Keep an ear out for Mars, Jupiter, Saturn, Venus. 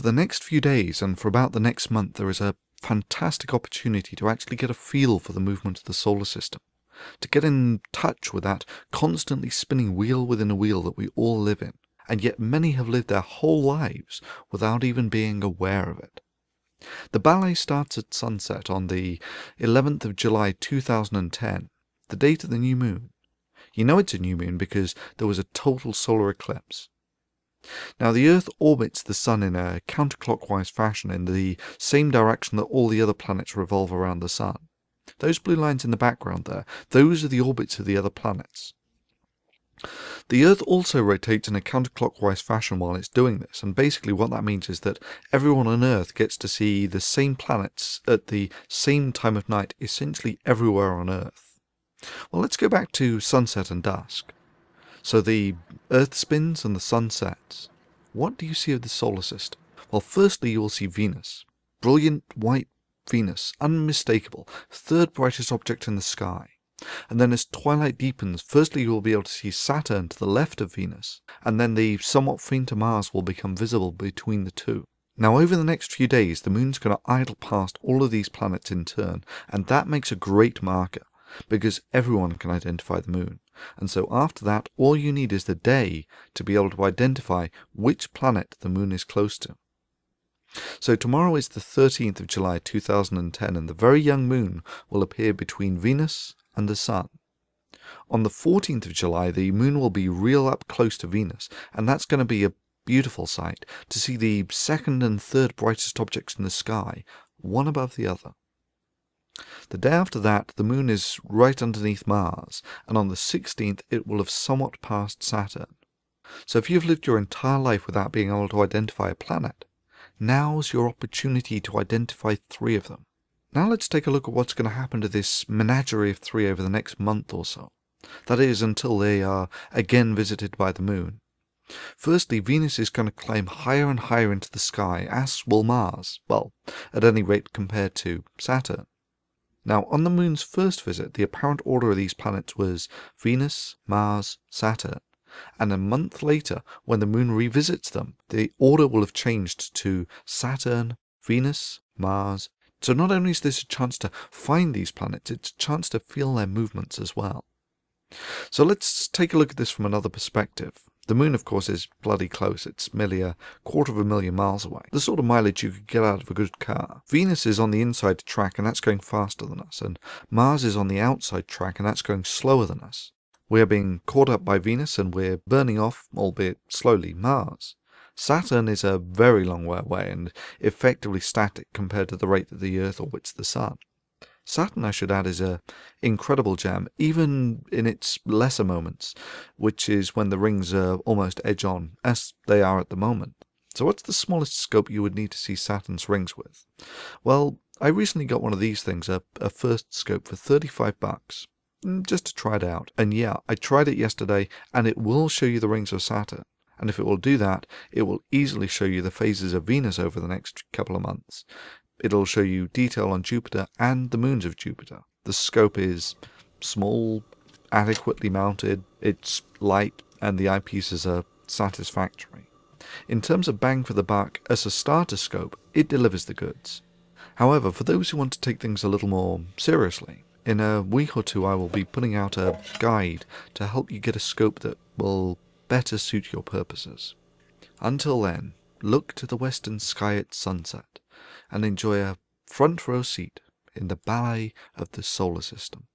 For the next few days and for about the next month, there is a fantastic opportunity to actually get a feel for the movement of the solar system, to get in touch with that constantly spinning wheel within a wheel that we all live in, and yet many have lived their whole lives without even being aware of it. The ballet starts at sunset on the 11th of July 2010, the date of the new moon. You know it's a new moon because there was a total solar eclipse. Now, the Earth orbits the Sun in a counterclockwise fashion in the same direction that all the other planets revolve around the Sun. Those blue lines in the background there, those are the orbits of the other planets. The Earth also rotates in a counterclockwise fashion while it's doing this, and basically what that means is that everyone on Earth gets to see the same planets at the same time of night essentially everywhere on Earth. Well, let's go back to sunset and dusk. So the Earth spins and the Sun sets. What do you see of the solar system? Well, firstly, you will see Venus. Brilliant white Venus, unmistakable, third brightest object in the sky. And then as twilight deepens, firstly you will be able to see Saturn to the left of Venus, and then the somewhat fainter Mars will become visible between the two. Now, over the next few days, the moon's going to idle past all of these planets in turn, and that makes a great marker, because everyone can identify the moon. And so after that, all you need is the day to be able to identify which planet the moon is close to. So tomorrow is the 13th of July 2010, and the very young moon will appear between Venus and the Sun. On the 14th of July, the moon will be real up close to Venus, and that's going to be a beautiful sight, to see the second and third brightest objects in the sky, one above the other. The day after that, the moon is right underneath Mars, and on the 16th it will have somewhat passed Saturn. So if you've lived your entire life without being able to identify a planet, now's your opportunity to identify three of them. Now let's take a look at what's going to happen to this menagerie of three over the next month or so. That is, until they are again visited by the moon. Firstly, Venus is going to climb higher and higher into the sky, as will Mars, well, at any rate compared to Saturn. Now, on the moon's first visit, the apparent order of these planets was Venus, Mars, Saturn, and a month later, when the moon revisits them, the order will have changed to Saturn, Venus, Mars. So not only is this a chance to find these planets, it's a chance to feel their movements as well. So let's take a look at this from another perspective. The moon, of course, is bloody close. It's merely a 250,000 miles away, the sort of mileage you could get out of a good car. Venus is on the inside track, and that's going faster than us, and Mars is on the outside track, and that's going slower than us. We are being caught up by Venus, and we're burning off, albeit slowly, Mars. Saturn is a very long way away, and effectively static compared to the rate that the Earth orbits the Sun. Saturn, I should add, is an incredible gem, even in its lesser moments, which is when the rings are almost edge-on, as they are at the moment. So what's the smallest scope you would need to see Saturn's rings with? Well, I recently got one of these things, a first scope for $35, just to try it out. And yeah, I tried it yesterday, and it will show you the rings of Saturn. And if it will do that, it will easily show you the phases of Venus over the next couple of months. It'll show you detail on Jupiter and the moons of Jupiter. The scope is small, adequately mounted, it's light, and the eyepieces are satisfactory. In terms of bang for the buck, as a starter scope, it delivers the goods. However, for those who want to take things a little more seriously, in a week or two I will be putting out a guide to help you get a scope that will better suit your purposes. Until then, look to the western sky at sunset, and enjoy a front row seat in the ballet of the solar system.